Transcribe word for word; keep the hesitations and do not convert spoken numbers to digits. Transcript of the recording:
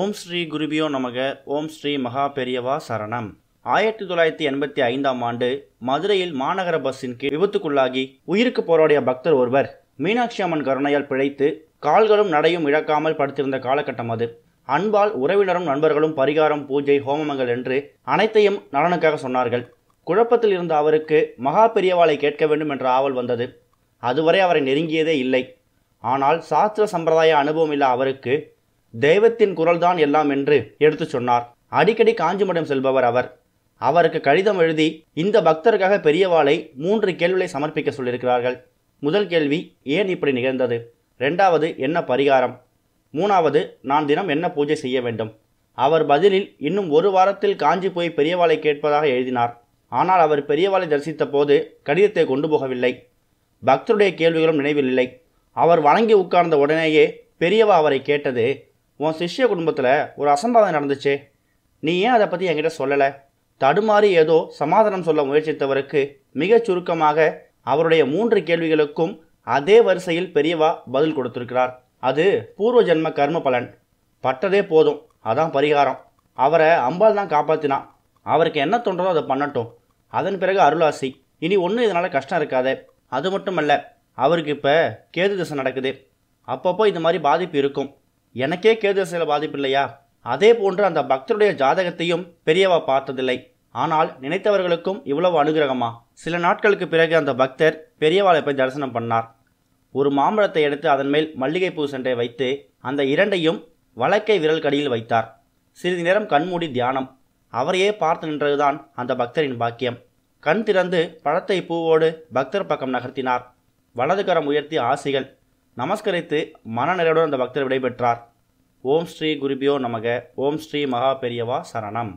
ஓம் ஸ்ரீ குருபியோ நமக. ஓம் ஸ்ரீ மகா பெரியவா சரணம். ஆயிரத்தி தொள்ளாயிரத்தி எண்பத்தி ஐந்தாம் ஆண்டு மதுரையில் மாநகர பஸ்ஸின் கீழ் விபத்துக்குள்ளாகி உயிருக்கு போராடிய பக்தர் ஒருவர் மீனாட்சி அம்மன் கருணையால் பிழைத்து கால்களும் நடையும் இழக்காமல் படுத்திருந்த காலகட்டம் அது. அன்பால் உறவினரும் நண்பர்களும் பரிகாரம், பூஜை, ஹோமங்கள் என்று அனைத்தையும் நலனுக்காக சொன்னார்கள். குழப்பத்தில் இருந்த அவருக்கு மகா பெரியவாளை கேட்க வேண்டும் என்ற ஆவல் வந்தது. அதுவரை அவரை நெருங்கியதே இல்லை. ஆனால் சாஸ்திர சம்பிரதாய அனுபவம் இல்ல அவருக்கு தெய்வத்தின் குரல்தான் எல்லாம் என்று எடுத்து சொன்னார். அடிக்கடி காஞ்சிமடம் செல்பவர் அவர். அவருக்கு கடிதம் எழுதி இந்த பக்தருக்காக பெரியவாளை மூன்று கேள்விகளை சமர்ப்பிக்க சொல்லியிருக்கிறார்கள். முதல் கேள்வி, ஏன் இப்படி நிகழ்ந்தது? ரெண்டாவது, என்ன பரிகாரம்? மூணாவது, நான் தினம் என்ன பூஜை செய்ய வேண்டும்? அவர் பதிலில் இன்னும் ஒரு வாரத்தில் காஞ்சி போய் பெரியவாளை கேட்பதாக எழுதினார். ஆனால் அவர் பெரியவாளை தரிசித்த போது கடிதத்தை கொண்டு போகவில்லை. பக்தருடைய கேள்விகளும் நினைவில் இல்லை. அவர் வணங்கி உட்கார்ந்த உடனேயே பெரியவா அவரை கேட்டது, உன் சிஷ்ய குடும்பத்தில் ஒரு அசம்பாவிதம் நடந்துச்சு, நீ ஏன் அதை பற்றி என்கிட்ட சொல்லலை? தடுமாறி ஏதோ சமாதானம் சொல்ல முயற்சித்தவருக்கு மிகச் சுருக்கமாக அவருடைய மூன்று கேள்விகளுக்கும் அதே வரிசையில் பெரியவா பதில் கொடுத்திருக்கிறார். அது பூர்வ ஜென்ம கர்ம பலன். பட்டதே போதும், அதான் பரிகாரம். அவரை அம்பாள் தான் காப்பாற்றினா. அவருக்கு என்ன தோன்றதோ அதை பண்ணட்டும். அதன் பிறகு அருளாசி, இனி ஒன்றும் இதனால் கஷ்டம் இருக்காது. அது மட்டுமல்ல, அவருக்கு இப்போ கேது திசை நடக்குது. அப்பப்போ இந்த மாதிரி பாதிப்பு இருக்கும். எனக்கே கேது திசையில் பாதிப்பு இல்லையா? அதே போன்று அந்த பக்தருடைய ஜாதகத்தையும் பெரியவா பார்த்ததில்லை. ஆனால் நினைத்தவர்களுக்கும் இவ்வளவு அனுகிரகமா? சில நாட்களுக்கு பிறகு அந்த பக்தர் பெரியவாளை போய் தரிசனம் பண்ணார். ஒரு மாம்பழத்தை எடுத்து அதன் மேல் மல்லிகைப்பூ சென்றை வைத்து அந்த இரண்டையும் வலக்கை விரல் கடியில் வைத்தார். சிறிது நேரம் கண்மூடி தியானம். அவரையே பார்த்து நின்றதுதான் அந்த பக்தரின் பாக்கியம். கண் திறந்து பழத்தை பூவோடு பக்தர் பக்கம் நகர்த்தினார். வலதுகரம் உயர்த்தி ஆசிகள் நமஸ்கரித்து மனநிறைவுடன் அந்த பக்தர் விடைபெற்றார். ஓம் ஸ்ரீ குருபியோ நமக. ஓம் ஸ்ரீ மகா பெரியவா சரணம்.